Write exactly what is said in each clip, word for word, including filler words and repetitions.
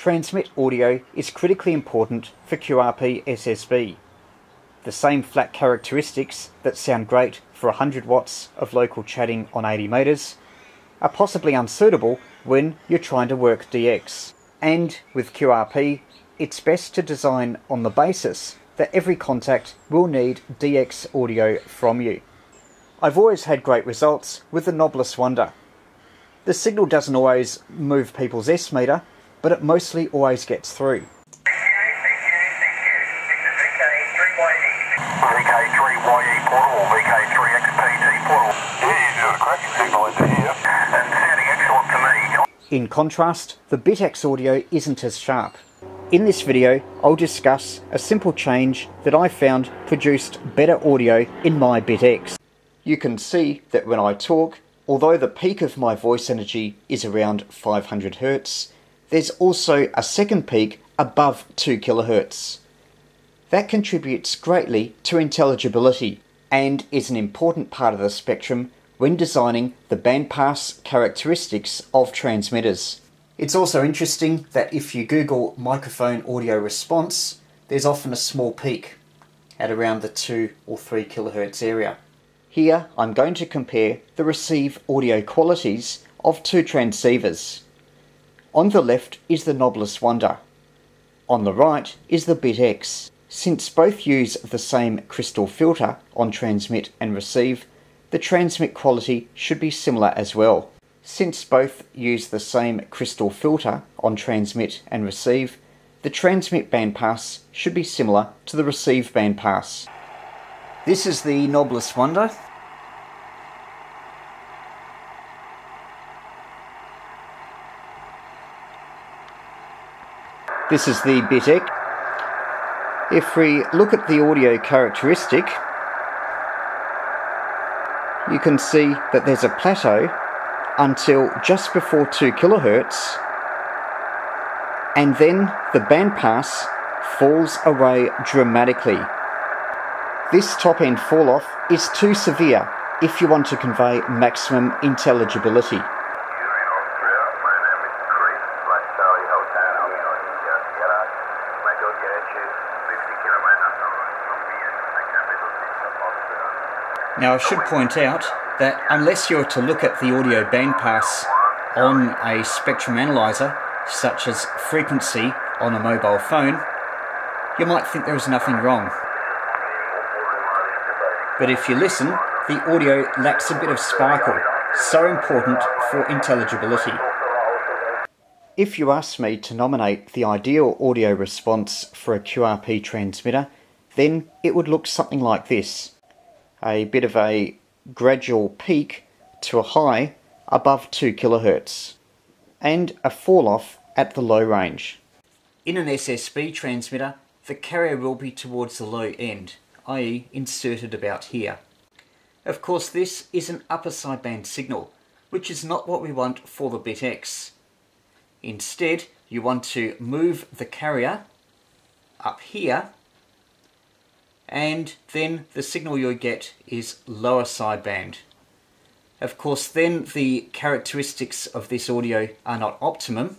transmit audio is critically important for Q R P S S B. The same flat characteristics that sound great for one hundred watts of local chatting on eighty meters are possibly unsuitable when you're trying to work D X. And with Q R P, it's best to design on the basis that every contact will need D X audio from you. I've always had great results with the Knobless Wonder. The signal doesn't always move people's S-meter, but it mostly always gets through. In contrast, the BitX audio isn't as sharp. In this video, I'll discuss a simple change that I found produced better audio in my BitX. You can see that when I talk, although the peak of my voice energy is around five hundred hertz, there's also a second peak above two kilohertz. That contributes greatly to intelligibility and is an important part of the spectrum when designing the bandpass characteristics of transmitters. It's also interesting that if you Google microphone audio response, there's often a small peak at around the two or three kilohertz area. Here I'm going to compare the receive audio qualities of two transceivers. On the left is the Knobless Wonder. On the right is the BitX. Since both use the same crystal filter on transmit and receive, the transmit quality should be similar as well. Since both use the same crystal filter on transmit and receive, the transmit bandpass should be similar to the receive bandpass. This is the Knobless Wonder. This is the BitX. If we look at the audio characteristic, you can see that there's a plateau until just before two kilohertz, and then the bandpass falls away dramatically. This top end fall off is too severe if you want to convey maximum intelligibility. Now I should point out that unless you're to look at the audio bandpass on a spectrum analyzer, such as frequency on a mobile phone, you might think there is nothing wrong. But if you listen, the audio lacks a bit of sparkle, so important for intelligibility. If you asked me to nominate the ideal audio response for a Q R P transmitter, then it would look something like this. A bit of a gradual peak to a high above two kilohertz and a fall off at the low range. In an S S B transmitter, the carrier will be towards the low end, that is inserted about here. Of course, this is an upper sideband signal, which is not what we want for the BitX. Instead, you want to move the carrier up here, and then the signal you'll get is lower sideband. Of course, then the characteristics of this audio are not optimum.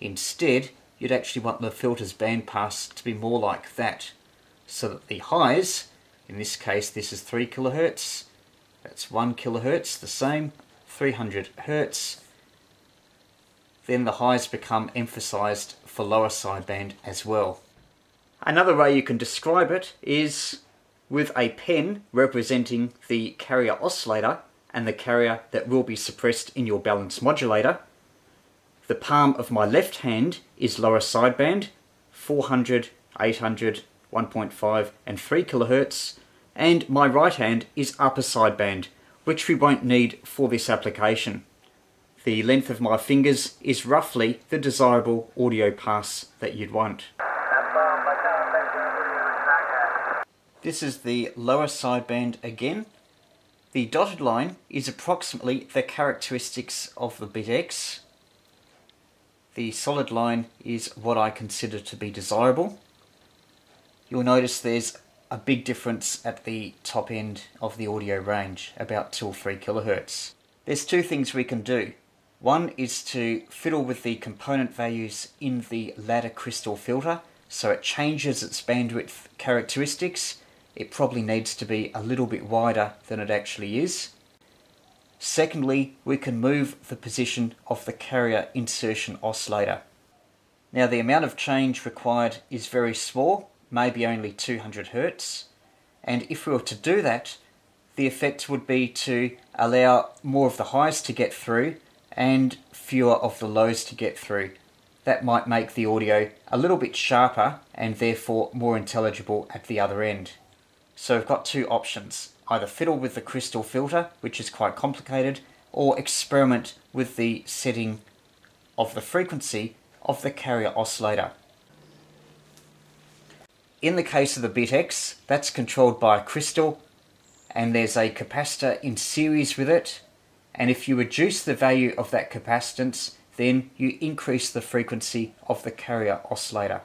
Instead, you'd actually want the filter's bandpass to be more like that, so that the highs, in this case this is three kilohertz, that's one kilohertz, the same, three hundred hertz, then the highs become emphasized for lower sideband as well. Another way you can describe it is with a pen representing the carrier oscillator and the carrier that will be suppressed in your balance modulator. The palm of my left hand is lower sideband, four hundred, eight hundred, one point five and three kilohertz, and my right hand is upper sideband, which we won't need for this application. The length of my fingers is roughly the desirable audio pass that you'd want. This is the lower sideband again. The dotted line is approximately the characteristics of the BitX. The solid line is what I consider to be desirable. You'll notice there's a big difference at the top end of the audio range, about two or three kilohertz. There's two things we can do. One is to fiddle with the component values in the ladder crystal filter, so it changes its bandwidth characteristics. It probably needs to be a little bit wider than it actually is. Secondly, we can move the position of the carrier insertion oscillator. Now the amount of change required is very small, maybe only two hundred hertz, and if we were to do that, the effect would be to allow more of the highs to get through and fewer of the lows to get through. That might make the audio a little bit sharper and therefore more intelligible at the other end. So we've got two options: either fiddle with the crystal filter, which is quite complicated, or experiment with the setting of the frequency of the carrier oscillator. In the case of the BitX, that's controlled by a crystal, and there's a capacitor in series with it, and if you reduce the value of that capacitance, then you increase the frequency of the carrier oscillator.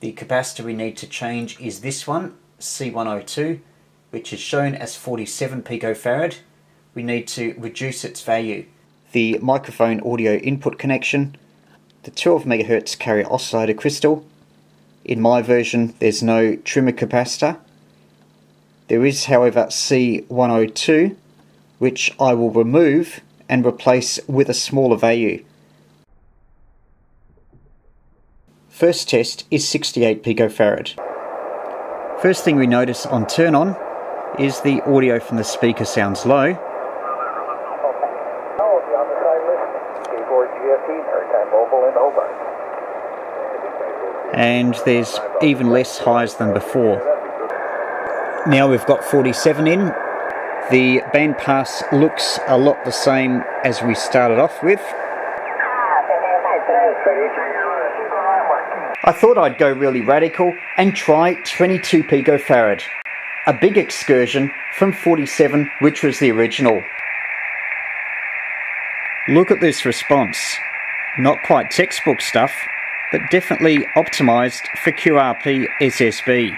The capacitor we need to change is this one, C one oh two, which is shown as forty-seven picofarad. We need to reduce its value. The microphone audio input connection, the twelve megahertz carrier oscillator crystal. In my version there's no trimmer capacitor. There is, however, C one oh two, which I will remove and replace with a smaller value. First test is sixty-eight picofarad. First thing we notice on turn on is the audio from the speaker sounds low. And there's even less highs than before. Now we've got forty-seven in. The bandpass looks a lot the same as we started off with. I thought I'd go really radical and try twenty-two picofarad. A big excursion from forty-seven, which was the original. Look at this response. Not quite textbook stuff, but definitely optimised for Q R P S S B.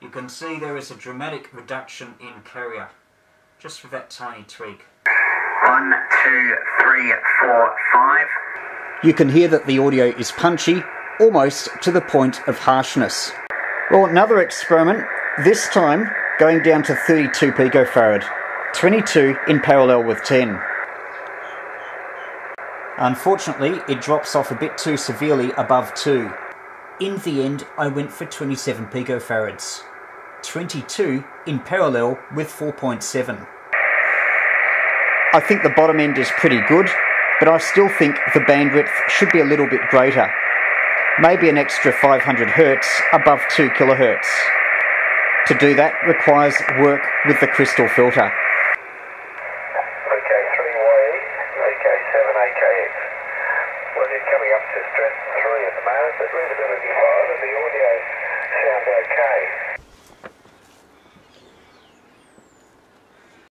You can see there is a dramatic reduction in carrier, just for that tiny tweak. One, two, three, four, five. You can hear that the audio is punchy, almost to the point of harshness. Well, another experiment, this time going down to thirty-two picofarad, twenty-two in parallel with ten. Unfortunately, it drops off a bit too severely above two. In the end, I went for twenty-seven picofarads. twenty-two in parallel with four point seven. I think the bottom end is pretty good, but I still think the bandwidth should be a little bit greater. Maybe an extra five hundred hertz above two kilohertz. To do that requires work with the crystal filter. A K three Y eight, A K seven, A K X. Well, they're coming up to stress three at the moment, but readability five and the audio sounds okay.